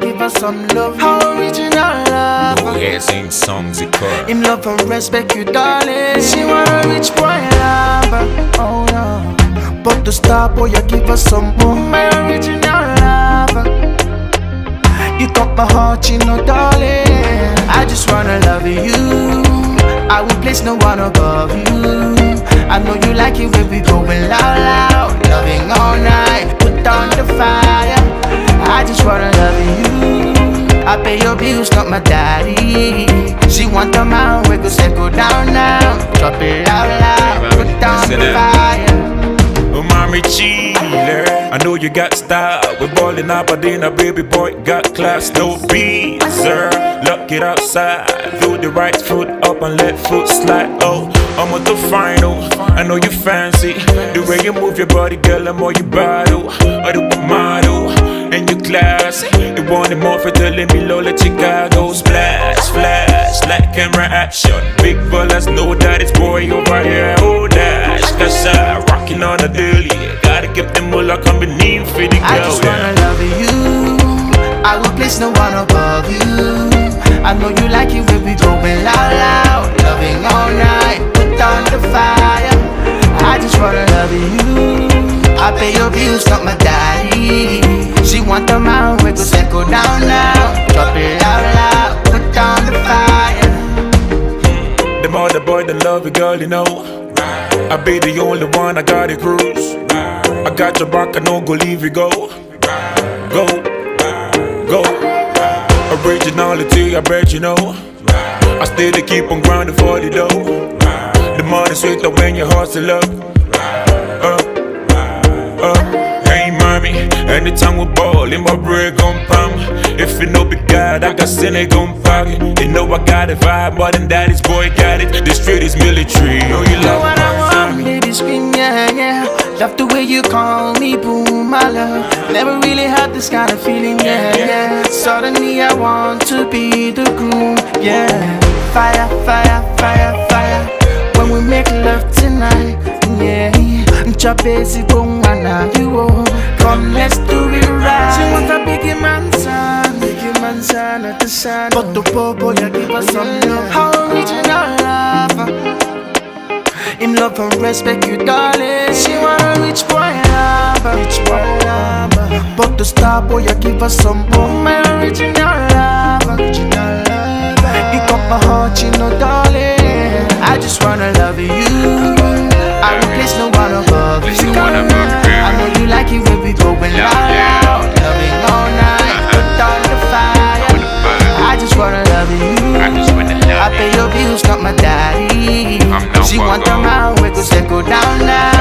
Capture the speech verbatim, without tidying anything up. give her some love. How original love. Boy, yeah, sing songs it call. Him love and respect you, darling. She wanna reach boy lover. Oh no. But to stop, boy, you give her some more. My original lover. You got my heart, you know, darling. I just wanna love you. I will place no one above you. I know you like it when we going loud, loud. Loving all night, put on the fire. I just wanna love you. I pay your bills, not my daddy. She want a man, we go say go down now. Drop it loud, loud, put on the fire. Oh, mommy chiller, I know you got style. We're balling up, but then a baby boy got class. No beezer, lock it outside. Do the right foot up and left foot slide. Oh, I'm at the final, I know you fancy. The way you move your body, girl, I'm all you battle. I do the model, and you classy. You want it more for telling me Lola Chicago. Splash, flash, like camera action. Big fellas know that it's boy over here. Oh, dash, cause I rockin' on a daily. Gotta keep them all a company for the girl. I just wanna love you. I will place no one above you. I know you like it when we going loud, loud. Loving all night, on the fire. I just wanna love you. I pay your bills, not my daddy. She want a man, we go say go down now. Drop it out loud, put on the fire. The mother boy, the love you, girl, you know. I be the only one, I got it cruise. I got your back, I know go leave you go. Go, go. Originality, I bet you know. I still keep on grinding for the dough. The money's sweeter when you hustle up. Uh, uh, hey mommy, anytime we ball, in my bread gon' pump. If you know big God, I got sin, it gon' pocket. You know I got a vibe, more than daddy's boy got it. This street is military, oh you love what I want, baby, scream, yeah, yeah. Love the way you call me, boo, my love. Never really had this kind of feeling, yeah, yeah. Suddenly I want to be the groom, yeah. Fire, fire, fire, fire. When we make love tonight, yeah. Chop easy, boom, and you all. Come, let's do it right. She want a biggie mansion, biggie mansion at the sun. But the poor boy, you give us some love. How original love. In love and respect you, darling. She want a rich boy lover, rich boy lover. But the star boy, you give us some boom. My original love, original love. You got my heart, you know, darling. I just wanna love you. I will place no one above you. I know you like it when we going loud, loud. Loving all night, put on the fire. I just wanna love you. I pay your bills, not my daddy. She want a man, we could say go down now.